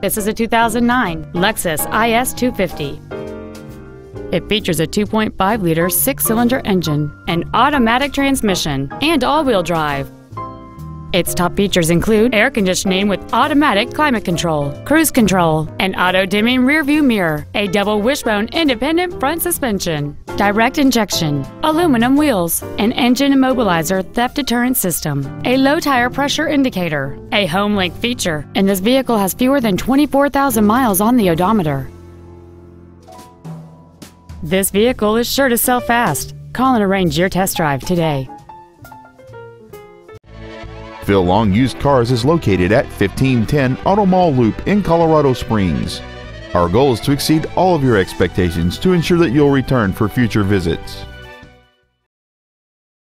This is a 2009 Lexus IS 250. It features a 2.5-liter six-cylinder engine, an automatic transmission, and all-wheel drive. Its top features include air conditioning with automatic climate control, cruise control, an auto-dimming rearview mirror, a double wishbone independent front suspension, direct injection, aluminum wheels, an engine immobilizer theft deterrent system, a low tire pressure indicator, a home link feature, and this vehicle has fewer than 24,000 miles on the odometer. This vehicle is sure to sell fast. Call and arrange your test drive today. Phil Long Used Cars is located at 1510 Auto Mall Loop in Colorado Springs. Our goal is to exceed all of your expectations to ensure that you'll return for future visits.